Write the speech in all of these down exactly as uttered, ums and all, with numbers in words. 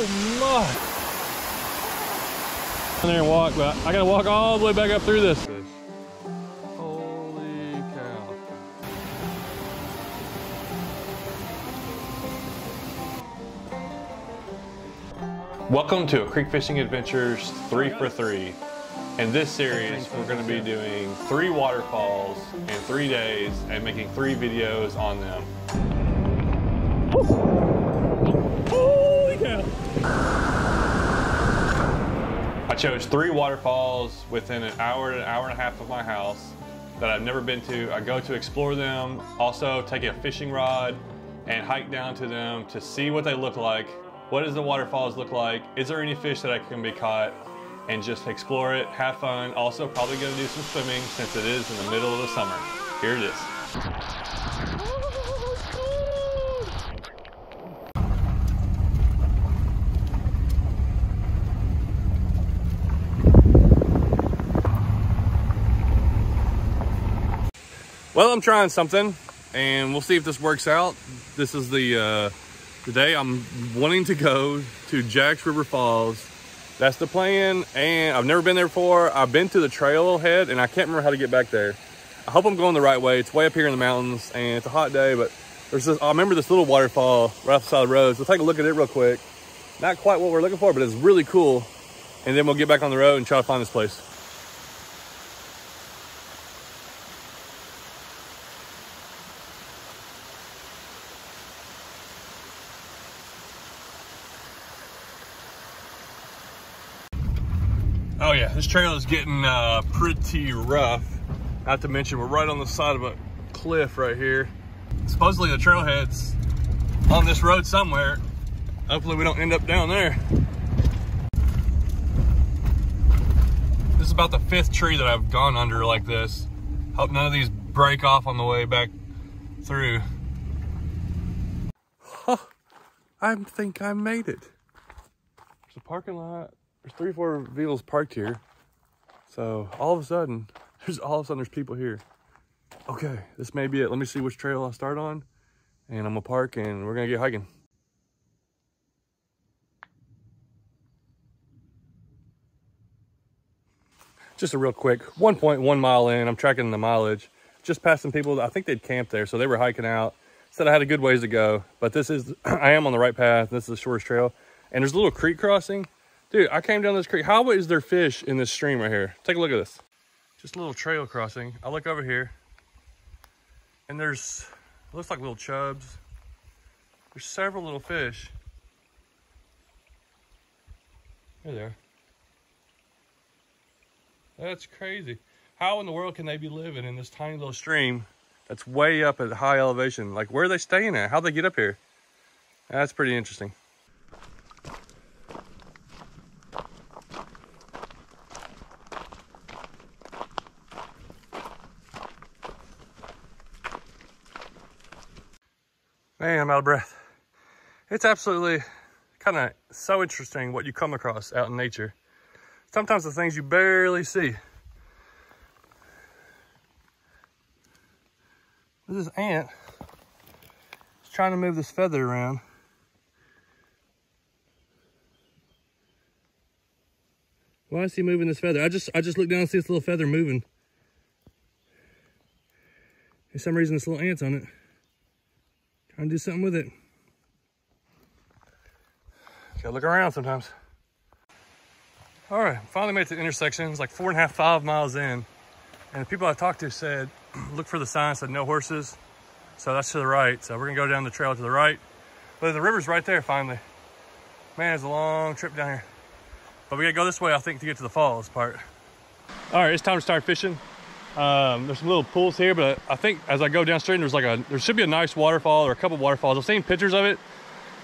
Oh my! In there and walk, but I gotta walk all the way back up through this. Holy cow! Welcome to a Creek Fishing Adventures three for three. In this series, we're going to be doing three waterfalls in three days and making three videos on them. Holy cow! I chose three waterfalls within an hour to an hour and a half of my house that I've never been to. I go to explore them, also take a fishing rod and hike down to them to see what they look like. What does the waterfalls look like? Is there any fish that I can be caught? And just explore it, have fun. Also probably gonna do some swimming since it is in the middle of the summer. Here it is. Well, I'm trying something and we'll see if this works out. This is the, uh, today I'm wanting to go to Jack's River Falls. That's the plan, and I've never been there before. I've been to the trailhead, and I can't remember how to get back there. I hope I'm going the right way. It's way up here in the mountains, and it's a hot day, but there's this, I remember this little waterfall right off the side of the road, so we'll take a look at it real quick. Not quite what we're looking for, but it's really cool, and then we'll get back on the road and try to find this place. Oh yeah, this trail is getting uh, pretty rough. Not to mention, we're right on the side of a cliff right here. Supposedly the trailhead's on this road somewhere. Hopefully we don't end up down there. This is about the fifth tree that I've gone under like this. Hope none of these break off on the way back through. Oh, I think I made it. There's a parking lot. There's three or four vehicles parked here. So all of a sudden, there's all of a sudden there's people here. Okay, this may be it. Let me see which trail I start on. And I'm gonna park and we're gonna get hiking. Just a real quick, one point one mile in, I'm tracking the mileage. Just past some people, I think they'd camped there. So they were hiking out. Said I had a good ways to go, but this is, I am on the right path. This is the shortest trail. And there's a little creek crossing. Dude, I came down this creek. How is there fish in this stream right here? Take a look at this. Just a little trail crossing. I look over here and there's, looks like little chubs. There's several little fish. There they are. That's crazy. How in the world can they be living in this tiny little stream that's way up at high elevation? Like, where are they staying at? How'd they get up here? That's pretty interesting. Man, I'm out of breath. It's absolutely kind of so interesting what you come across out in nature. Sometimes the things you barely see. This ant is trying to move this feather around. Why is he moving this feather? I just I just looked down and see this little feather moving. For some reason, this little ant's on it. I'm gonna do something with it. Gotta look around sometimes. All right, finally made it to the intersection. It's like four and a half, five miles in. And the people I talked to said, look for the sign, said no horses. So that's to the right. So we're gonna go down the trail to the right. But the river's right there finally. Man, it's a long trip down here. But we gotta go this way, I think, to get to the falls part. All right, it's time to start fishing. Um, there's some little pools here, but I think as I go downstream, there's like a, there should be a nice waterfall or a couple waterfalls. I've seen pictures of it.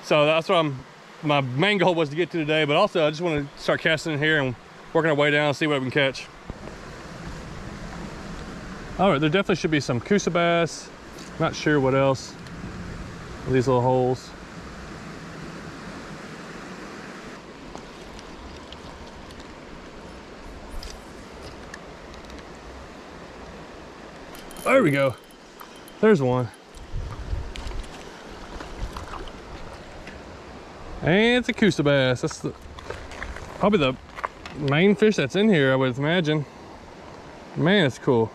So that's what I'm, my main goal was to get to today, but also I just want to start casting in here and working our way down and see what we can catch. All right, there definitely should be some Coosa bass. Not sure what else. These little holes. There we go. There's one. And it's a Coosa bass. That's the, probably the main fish that's in here, I would imagine. Man, it's cool.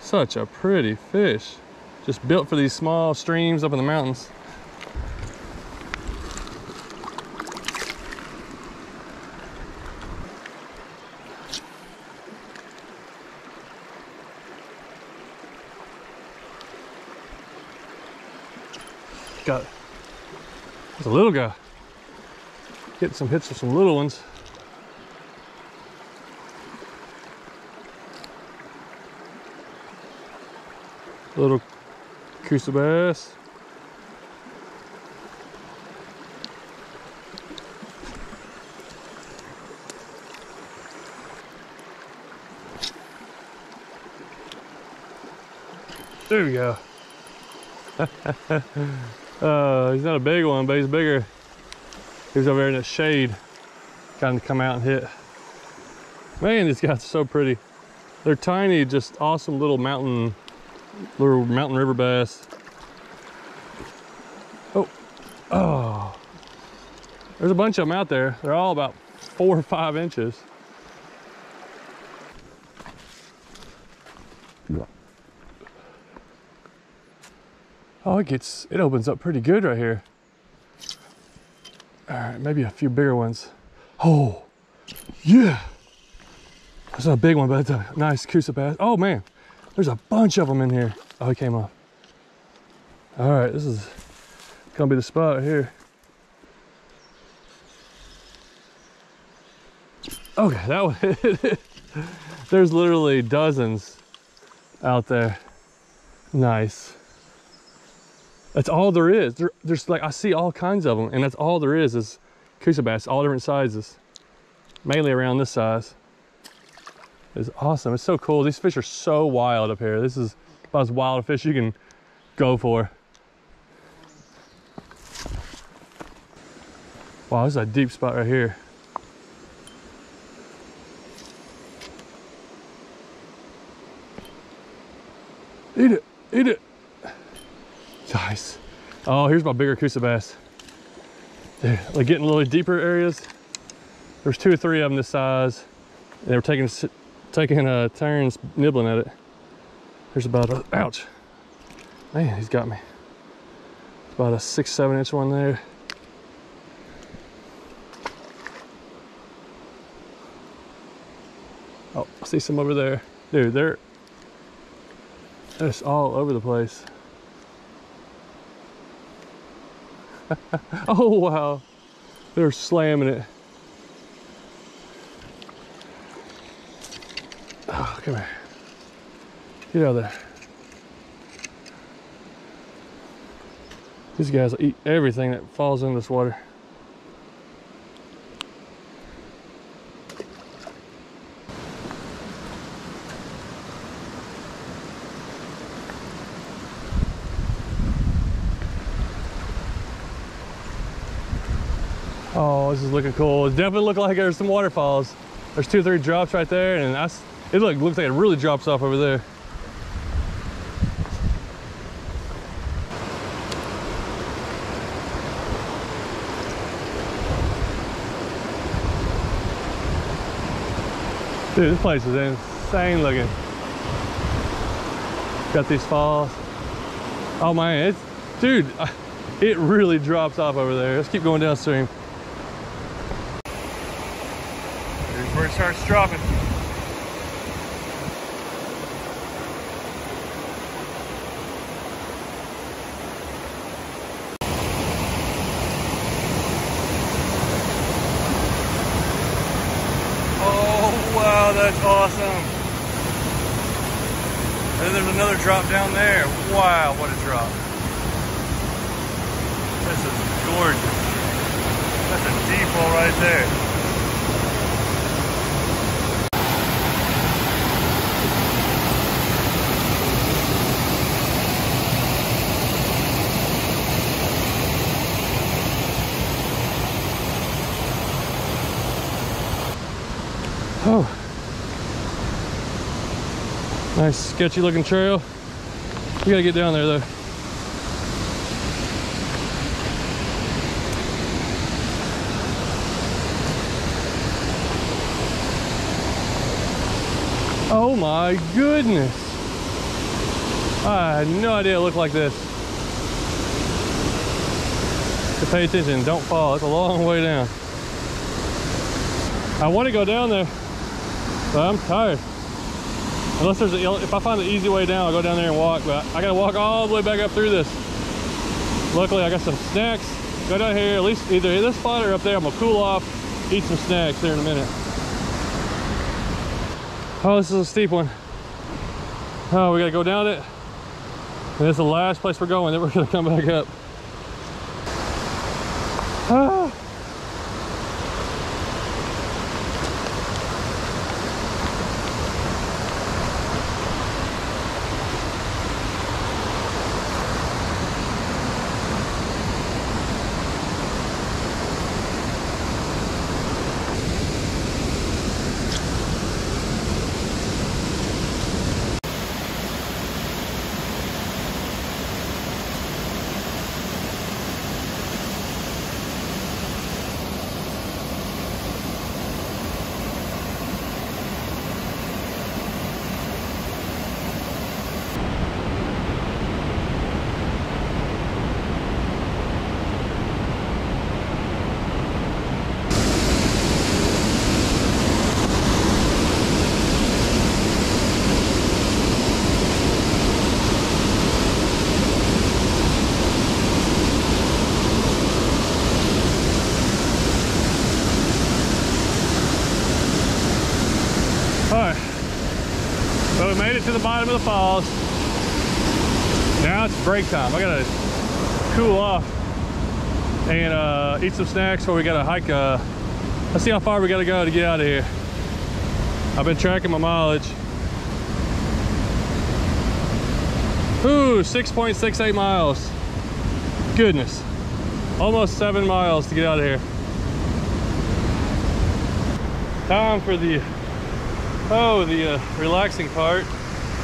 Such a pretty fish. Just built for these small streams up in the mountains. Got it. There's a little guy. Getting some hits with some little ones. Little Coosa bass. There we go. Uh, he's not a big one, but he's bigger. He was over there in that shade, trying to come out and hit. Man, these guys are so pretty. They're tiny, just awesome little mountain, little mountain river bass. Oh, oh, there's a bunch of them out there. They're all about four or five inches. Oh, it gets, it opens up pretty good right here. All right, maybe a few bigger ones. Oh, yeah. That's not a big one, but it's a nice Coosa bass. Oh man, there's a bunch of them in here. Oh, he came off. All right, this is gonna be the spot right here. Okay, that one hit it. There's literally dozens out there. Nice. That's all there is. There, there's like, I see all kinds of them, and that's all there is, is Coosa bass, all different sizes. Mainly around this size. It's awesome, it's so cool. These fish are so wild up here. This is about as wild a fish you can go for. Wow, this is a deep spot right here. Eat it, eat it. Nice. Oh, here's my bigger Coosa bass. They're like getting a little deeper areas. There's two or three of them this size. And they were taking taking uh, turns nibbling at it. There's about a, ouch. Man, he's got me. About a six, seven inch one there. Oh, I see some over there. Dude, they're, they're just all over the place. Oh wow, they're slamming it. Oh, come here, get out of there. These guys will eat everything that falls in this water. Oh, this is looking cool. It definitely looked like there's some waterfalls. There's two or three drops right there, and I, it look, looks like it really drops off over there. Dude, this place is insane looking. Got these falls. Oh man, it's, dude, it really drops off over there. Let's keep going downstream. Where it starts dropping. Oh wow, that's awesome. And there's another drop down there. Wow, what a drop. This is gorgeous. That's a deep hole right there. Oh, nice sketchy looking trail. You gotta get down there though. Oh my goodness. I had no idea it looked like this. So pay attention, don't fall. It's a long way down. I want to go down there, but I'm tired. Unless there's a, if I find the easy way down, I'll go down there and walk, but I gotta walk all the way back up through this. Luckily, I got some snacks. Go down here, at least either in this spot or up there. I'm gonna cool off, eat some snacks there in a minute. Oh, this is a steep one. Oh, we gotta go down it. And it's the last place we're going, then we're gonna come back up. Ah. To the bottom of the falls. Now it's break time. I gotta cool off and uh, eat some snacks, or we gotta hike. Uh, let's see how far we gotta go to get out of here. I've been tracking my mileage. Ooh, six point six eight miles. Goodness, almost seven miles to get out of here. Time for the oh the uh, relaxing part.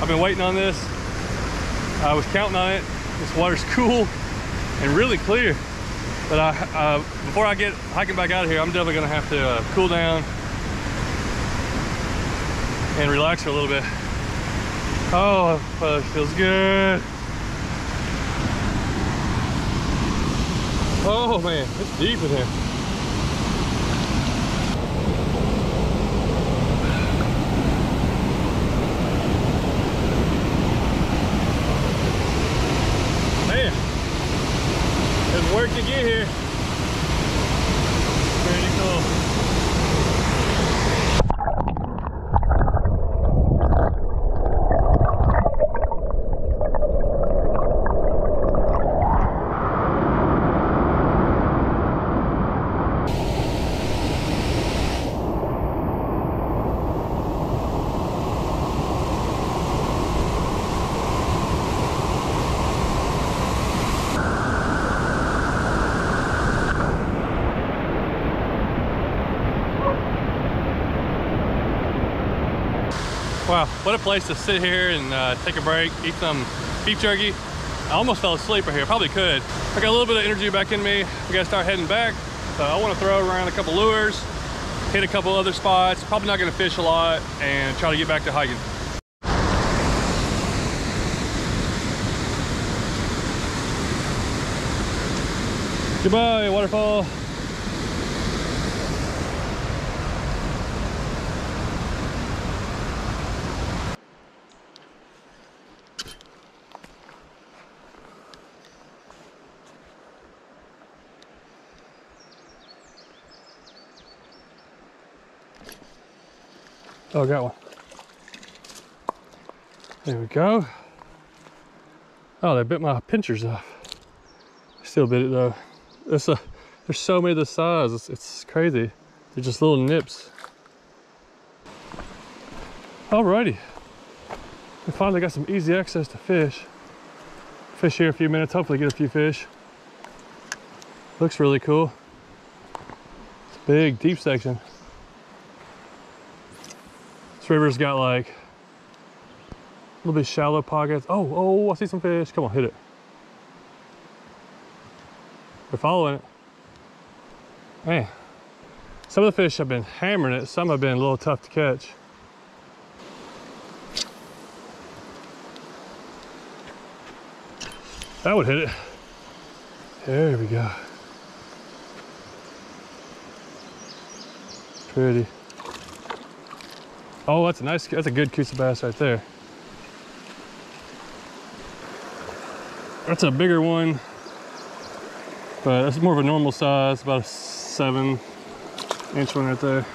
I've been waiting on this. I was counting on it. This water's cool and really clear. But I, uh, before I get hiking back out of here, I'm definitely gonna have to uh, cool down and relax for a little bit. Oh, it feels good. Oh man, it's deep in here. Work to get here. Pretty cool. Wow, what a place to sit here and uh, take a break, eat some beef jerky. I almost fell asleep right here, probably could. I got a little bit of energy back in me. We gotta start heading back. So I wanna throw around a couple lures, hit a couple other spots, probably not gonna fish a lot, and try to get back to hiking. Goodbye, waterfall. Oh, I got one. There we go. Oh, they bit my pinchers off. Still bit it though. It's a, there's so many of this size. It's, it's crazy. They're just little nips. Alrighty. We finally got some easy access to fish. Fish here a few minutes. Hopefully get a few fish. Looks really cool. It's a big, deep section. River's got like a little bit shallow pockets. Oh, oh, I see some fish. Come on, hit it. We're following it. Man, some of the fish have been hammering it. Some have been a little tough to catch. That would hit it. There we go. Pretty. Oh, that's a nice, that's a good Coosa bass right there. That's a bigger one, but that's more of a normal size, about a seven inch one right there.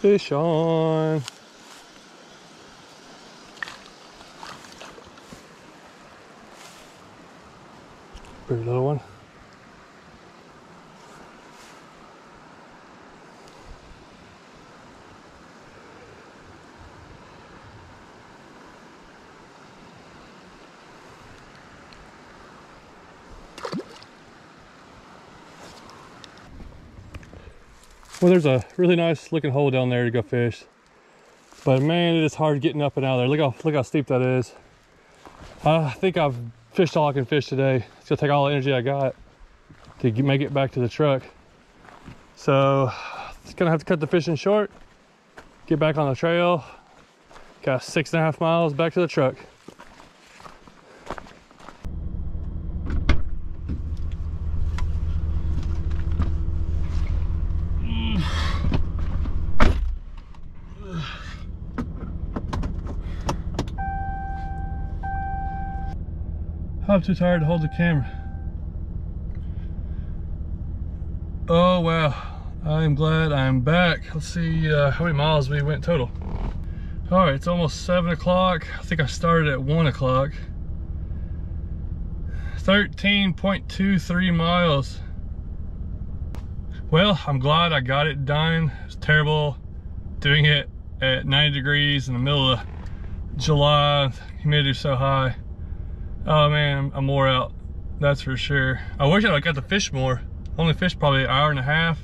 Fish on. Pretty little one. Well, there's a really nice looking hole down there to go fish, but man, it is hard getting up and out of there. Look how look how steep that is. I think I've fished all I can fish today. It's gonna take all the energy I got to make it back to the truck. So it's gonna have to cut the fishing short, get back on the trail. Got six and a half miles back to the truck. I'm too tired to hold the camera. Oh wow, I'm glad I'm back. Let's see uh, how many miles we went total. All right, it's almost seven o'clock. I think I started at one o'clock. Thirteen point two three miles. Well, I'm glad I got it done. It's terrible doing it at ninety degrees in the middle of July. Humidity's so high. Oh man, I'm wore out, that's for sure. I wish I got to fish more. Only fished probably an hour and a half,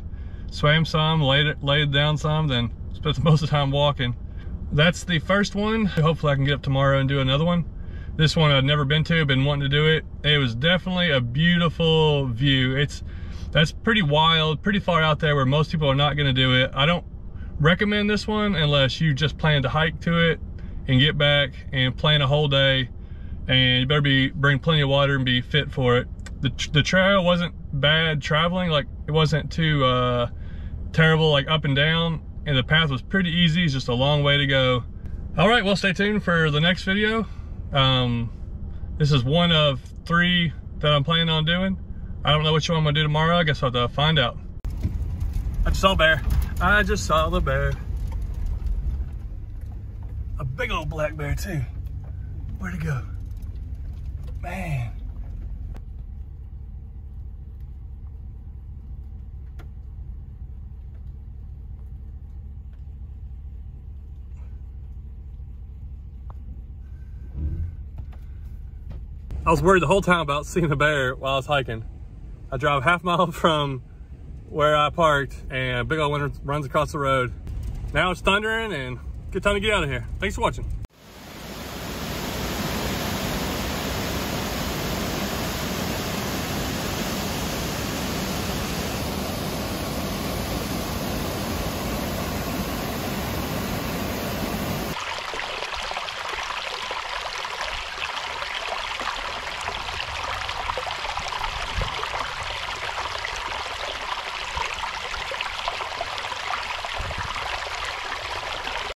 swam some, laid, laid down some, then spent most of the time walking. That's the first one. Hopefully I can get up tomorrow and do another one. This one I've never been to, been wanting to do it. It was definitely a beautiful view. It's that's pretty wild, pretty far out there where most people are not gonna do it. I don't recommend this one unless you just plan to hike to it and get back and plan a whole day. And you better be bring plenty of water and be fit for it. The, the trail wasn't bad traveling, like it wasn't too uh, terrible, like up and down, and the path was pretty easy. It's just a long way to go. All right, well, stay tuned for the next video. Um, this is one of three that I'm planning on doing. I don't know which one I'm gonna do tomorrow. I guess I'll have to find out. I just saw a bear. I just saw the bear. A big old black bear too. Where'd it go? Man. I was worried the whole time about seeing a bear while I was hiking. I drive half mile from where I parked and a big old one runs across the road. Now it's thundering and good time to get out of here. Thanks for watching.